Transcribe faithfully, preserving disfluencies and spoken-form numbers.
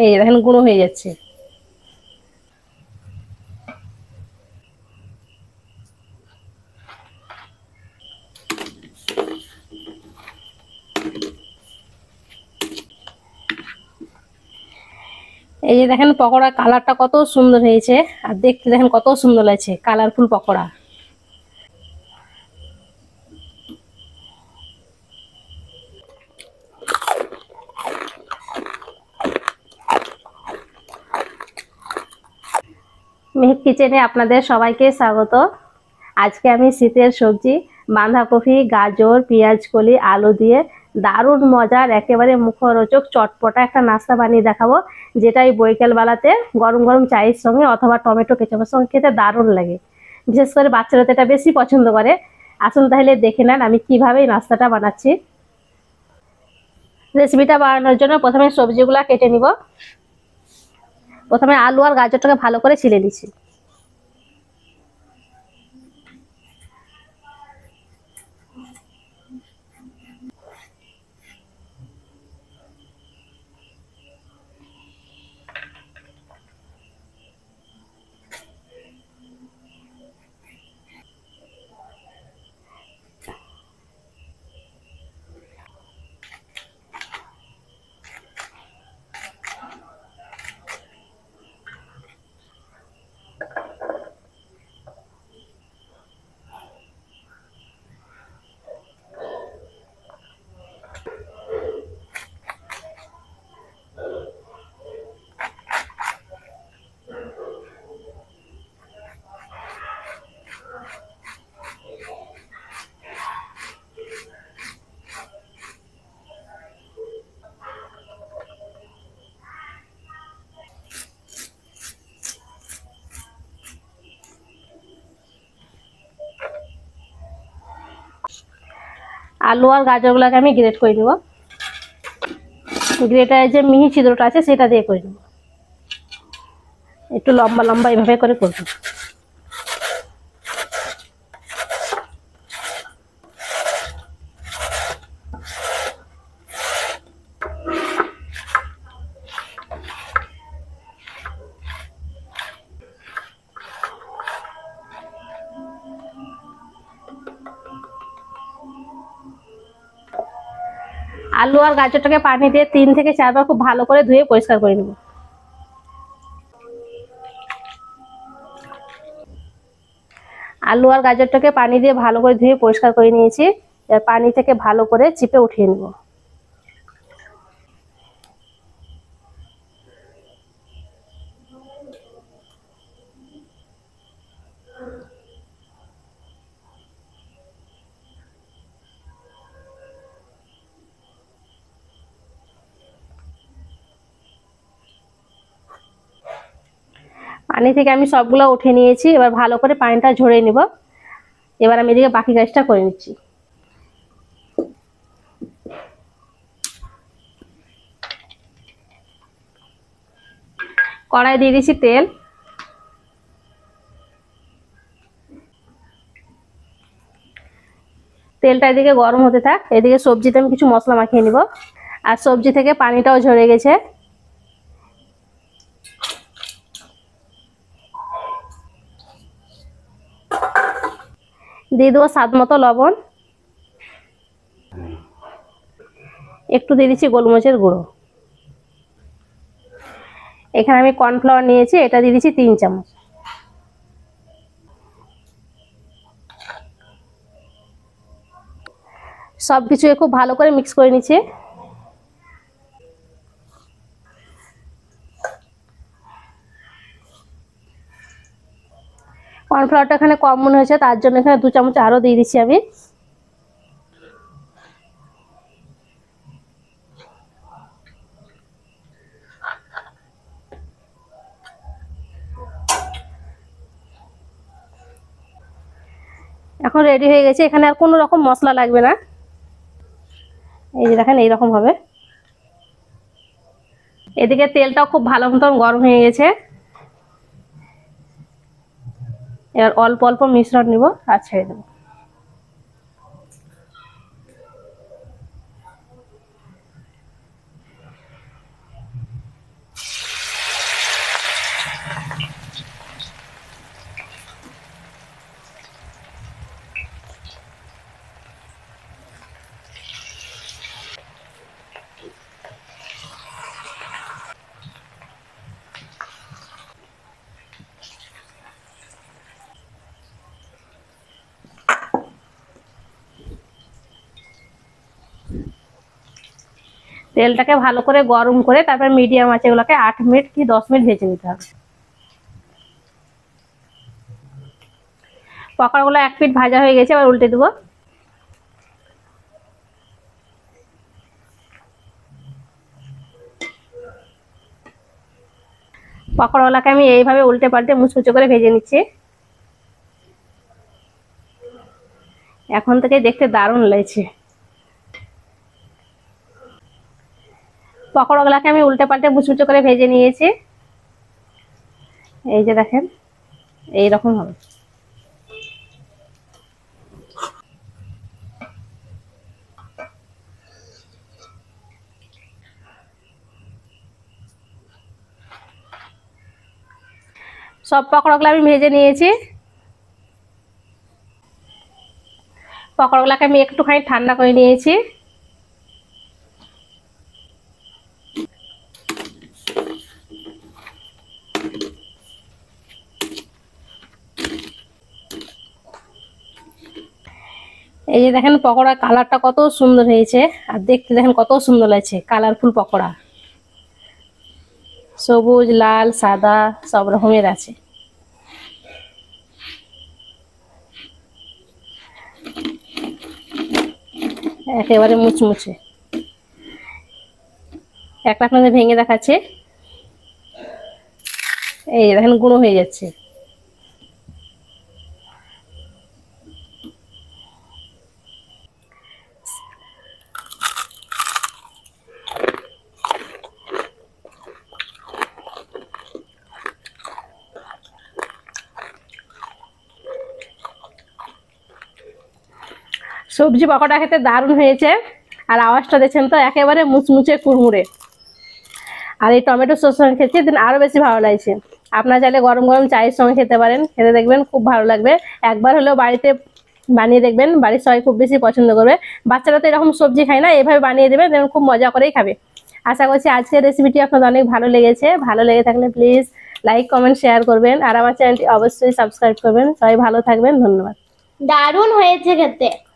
এই দেখেন গুঁড়ো হয়ে যাচ্ছে। এই যে দেখেন পকোড়া কালারটা কত সুন্দর হয়েছে, আর দেখতে দেখেন কত সুন্দর লাগছে কালারফুল পকোড়া। মেহেক কিচেনে আপনাদের সবাইকে স্বাগত। আজকে আমি শীতের সবজি বাঁধাকপি, গাজর, পেঁয়াজকলি, আলু দিয়ে দারুণ মজার একেবারে মুখরোচক চটপটা একটা নাস্তা বানিয়ে দেখাবো, যেটাই বৈকালবেলাতে গরম গরম চায়ের সঙ্গে অথবা টমেটো কেচাপের সঙ্গে খেতে দারুণ লাগে। বিশেষ করে বাচ্চারা তো এটা বেশি পছন্দ করে। আসুন তাহলে দেখে নেন আমি কীভাবে এই নাস্তাটা বানাচ্ছি। রেসিপিটা বানানোর জন্য প্রথমে সবজিগুলো কেটে নিব। প্রথমে আলু আর গাজরটাকে ভালো করে ছিলে নিচ্ছি। আলু আর গাজরগুলোকে আমি গ্রেট করে নেব। গ্রেটারে যে মিহি ছিদ্রটা আছে সেটা দিয়ে করে নেব। একটু লম্বা লম্বা এইভাবে করে করব। আলু আর গাজরটাকে পানি দিয়ে তিন থেকে চারবার খুব ভালো করে ধুয়ে পরিষ্কার করে নেব। আলু আর গাজরটাকে পানি দিয়ে ভালো করে ধুয়ে পরিষ্কার করে নিয়েছি। পানি থেকে ভালো করে চিপে উঠিয়ে নেব। পানি থেকে আমি সবগুলো উঠে নিয়েছি। এবার ভালো করে পানিটা ঝরে নেব। এবার আমি এদিকে বাকি কাজটা করে নিচ্ছি। কড়াই দিয়ে দিচ্ছি তেল। তেলটা এদিকে গরম হতে থাক, এদিকে সবজিতে আমি কিছু মশলা মাখিয়ে নিব। আর সবজি থেকে পানিটাও ঝরে গেছে। দিয়ে দেবো স্বাদ মতো লবণ, একটু দিয়ে দিচ্ছি গোলমরিচের গুঁড়ো। এখানে আমি কর্নফ্লাওয়ার নিয়েছি, এটা দিয়ে দিচ্ছি তিন চামচ। সব কিছু খুব ভালো করে মিক্স করে নিচ্ছি। কর্নফ্লাওয়ারটা এখানে কম মনে হয়েছে, তার জন্য এখানে দু চামচ আরও দিয়ে দিচ্ছি আমি। এখন রেডি হয়ে গেছে। এখানে আর কোনো রকম মশলা লাগবে না। এই যে দেখেন এইরকম হবে। এদিকে তেলটাও খুব ভালো মতন গরম হয়ে গেছে। এবার অল্প অল্প মিশ্রণ নিব আর ছেড়ে দেব। তেলটাকে ভালো করে গরম করে তারপর মিডিয়াম আঁচে এগুলোকে আট মিনিট কি দশ মিনিট ভেজে নিতে হবে। পকোড়াগুলো এক পিট ভাজা হয়ে গেছে, এবার উল্টে দেবো। পকোড়াগুলোকে আমি এইভাবে উল্টে পাল্টে মুচমুচে করে ভেজে নিচ্ছি। এখন থেকে দেখতে দারুণ লাগছে। পকোড়াগুলোকে আমি উল্টে পাল্টে মুচমুচে করে ভেজে নিয়েছি। এই যে দেখেন, এইরকম হবে। সব পকোড়াগুলো আমি ভেজে নিয়েছি। পকোড়াগুলোকে আমি একটুখানি ঠান্ডা করে নিয়েছি। এই যে দেখেন, পকোড়ার কালারটা কত সুন্দর হয়েছে, আর দেখতে দেখেন কত সুন্দর লাগছে। কালারফুল পকোড়া, সবুজ, লাল, সাদা সব রকমের আছে। একেবারে মুচমুচে। একটা আপনাদের ভেঙে দেখাচ্ছে। এই দেখেন গুঁড়ো হয়ে যাচ্ছে। সবজি পকোড়া খেতে দারুণ হয়েছে, আর আওয়াজটা দেখছেন তো, একেবারে মুচমুচে কুড়মুড়ে। আর এই টমেটো সস সঙ্গে খেতে দিন আরও বেশি ভালো লাগছে। আপনারা চাইলে গরম গরম চায়ের সঙ্গে খেতে পারেন, খেতে দেখবেন খুব ভালো লাগবে। একবার হলেও বাড়িতে বানিয়ে দেখবেন, বাড়ির সবাই খুব বেশি পছন্দ করবে। বাচ্চারা তো এরকম সবজি খায় না, এভাবে বানিয়ে দেবেন দেখবেন খুব মজা করেই খাবে। আশা করছি আজকের রেসিপিটি আপনাদের অনেক ভালো লেগেছে। ভালো লেগে থাকলে প্লিজ লাইক, কমেন্ট, শেয়ার করবেন, আর আমার চ্যানেলটি অবশ্যই সাবস্ক্রাইব করবেন। সবাই ভালো থাকবেন, ধন্যবাদ। দারুণ হয়েছে খেতে।